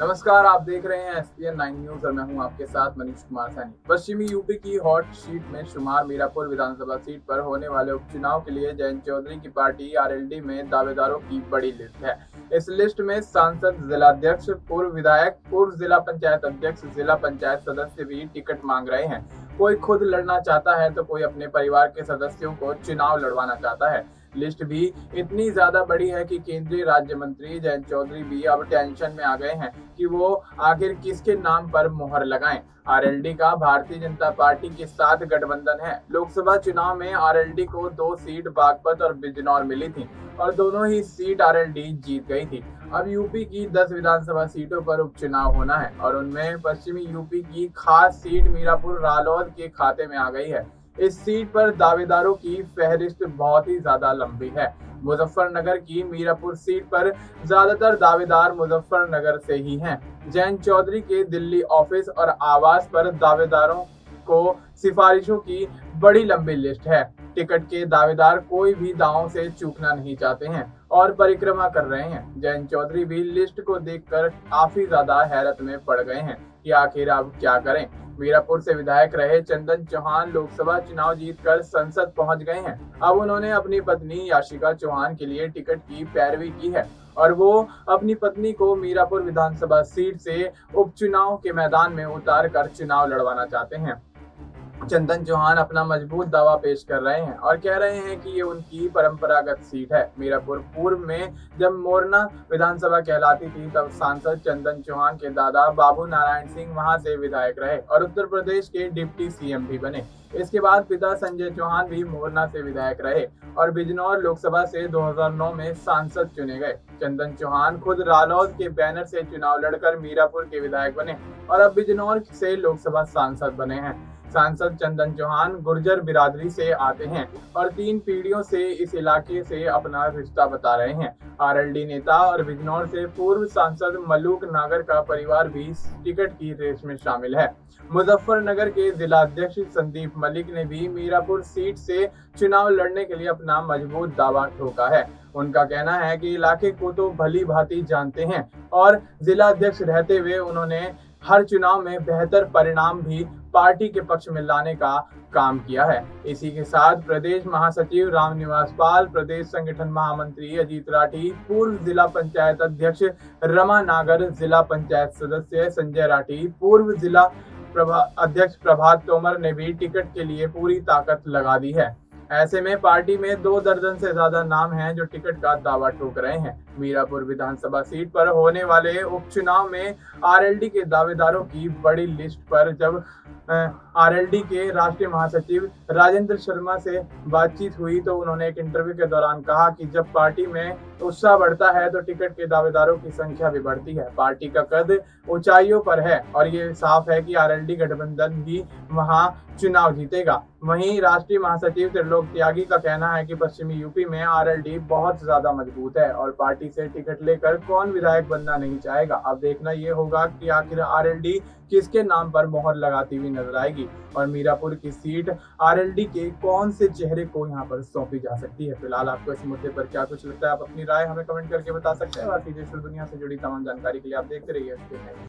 नमस्कार, आप देख रहे हैं SPN 9 न्यूज और मैं हूं आपके साथ मनीष कुमार सैनी। पश्चिमी यूपी की हॉट सीट में शुमार मीरापुर विधानसभा सीट पर होने वाले उपचुनाव के लिए जयंत चौधरी की पार्टी RLD में दावेदारों की बड़ी लिस्ट है। इस लिस्ट में सांसद, जिलाध्यक्ष, पूर्व विधायक, पूर्व जिला पंचायत अध्यक्ष, जिला पंचायत सदस्य भी टिकट मांग रहे हैं। कोई खुद लड़ना चाहता है तो कोई अपने परिवार के सदस्यों को चुनाव लड़वाना चाहता है। लिस्ट भी इतनी ज्यादा बड़ी है कि केंद्रीय राज्य मंत्री जयंत चौधरी भी अब टेंशन में आ गए हैं कि वो आखिर किसके नाम पर मोहर लगाएं। RLD का भारतीय जनता पार्टी के साथ गठबंधन है। लोकसभा चुनाव में RLD को 2 सीट बागपत और बिजनौर मिली थी और दोनों ही सीट RLD जीत गई थी। अब यूपी की 10 विधानसभा सीटों पर उपचुनाव होना है और उनमें पश्चिमी यूपी की खास सीट मीरापुर रालौद के खाते में आ गई है। इस सीट पर दावेदारों की फहरिस्त बहुत ही ज्यादा लंबी है। मुजफ्फरनगर की मीरापुर सीट पर ज्यादातर दावेदार मुजफ्फरनगर से ही हैं। जयंत चौधरी के दिल्ली ऑफिस और आवास पर दावेदारों को सिफारिशों की बड़ी लंबी लिस्ट है। टिकट के दावेदार कोई भी दांव से चूकना नहीं चाहते हैं और परिक्रमा कर रहे हैं। जयंत चौधरी भी लिस्ट को देखकर काफी ज्यादा हैरत में पड़ गए हैं कि आखिर अब क्या करें। मीरापुर से विधायक रहे चंदन चौहान लोकसभा चुनाव जीतकर संसद पहुंच गए हैं। अब उन्होंने अपनी पत्नी याशिका चौहान के लिए टिकट की पैरवी की है और वो अपनी पत्नी को मीरापुर विधानसभा सीट से उपचुनाव के मैदान में उतार कर चुनाव लड़वाना चाहते हैं। चंदन चौहान अपना मजबूत दावा पेश कर रहे हैं और कह रहे हैं कि ये उनकी परंपरागत सीट है। मीरापुर पूर्व में जब मोरना विधानसभा कहलाती थी तब सांसद चंदन चौहान के दादा बाबू नारायण सिंह वहां से विधायक रहे और उत्तर प्रदेश के डिप्टी CM भी बने। इसके बाद पिता संजय चौहान भी मोरना से विधायक रहे और बिजनौर लोकसभा से 2009 में सांसद चुने गए। चंदन चौहान खुद रालौद के बैनर से चुनाव लड़कर मीरापुर के विधायक बने और अब बिजनौर से लोकसभा सांसद बने हैं। सांसद चंदन चौहान गुर्जर बिरादरी से आते हैं और 3 पीढ़ियों से इस इलाके से अपना रिश्ता बता रहे हैं। RLD नेता और बिजनौर से पूर्व सांसद मलूक नागर का परिवार भी टिकट की रेस में शामिल है। मुजफ्फरनगर के जिलाध्यक्ष संदीप मलिक ने भी मीरापुर सीट से चुनाव लड़ने के लिए अपना मजबूत दावा ठोका है। उनका कहना है कि इलाके को तो भली भांति जानते हैं और जिलाध्यक्ष रहते हुए उन्होंने हर चुनाव में बेहतर परिणाम भी पार्टी के पक्ष में लाने का काम किया है। इसी के साथ प्रदेश महासचिव राम निवास पाल, प्रदेश संगठन महामंत्री अजीत राठी, पूर्व जिला पंचायत अध्यक्ष रमा नागर, जिला पंचायत सदस्य संजय राठी, पूर्व जिला अध्यक्ष प्रभात तोमर ने भी टिकट के लिए पूरी ताकत लगा दी है। ऐसे में पार्टी में 2 दर्जन से ज्यादा नाम हैं जो टिकट का दावा ठोक रहे हैं। मीरापुर विधानसभा सीट पर होने वाले उपचुनाव में RLD के दावेदारों की बड़ी लिस्ट पर जब RLD के राष्ट्रीय महासचिव राजेंद्र शर्मा से बातचीत हुई तो उन्होंने एक इंटरव्यू के दौरान कहा कि जब पार्टी में उत्साह बढ़ता है तो टिकट के दावेदारों की संख्या भी बढ़ती है। पार्टी का कद ऊंचाइयों पर है और ये साफ है कि RLD गठबंधन ही वहां चुनाव जीतेगा। वहीं राष्ट्रीय महासचिव त्रिलोक त्यागी का कहना है कि पश्चिमी यूपी में RLD बहुत ज्यादा मजबूत है और पार्टी से टिकट लेकर कौन विधायक बनना नहीं चाहेगा। अब देखना ये होगा कि आखिर RLD किसके नाम पर मोहर लगाती हुई नजर आएगी और मीरापुर की सीट RLD के कौन से चेहरे को यहाँ पर सौंपी जा सकती है। फिलहाल आपको इस मुद्दे पर क्या कुछ लगता है, आप अपनी राय हमें कमेंट करके बता सकते हैं। और दुनिया से जुड़ी तमाम जानकारी के लिए आप देखते रहिए।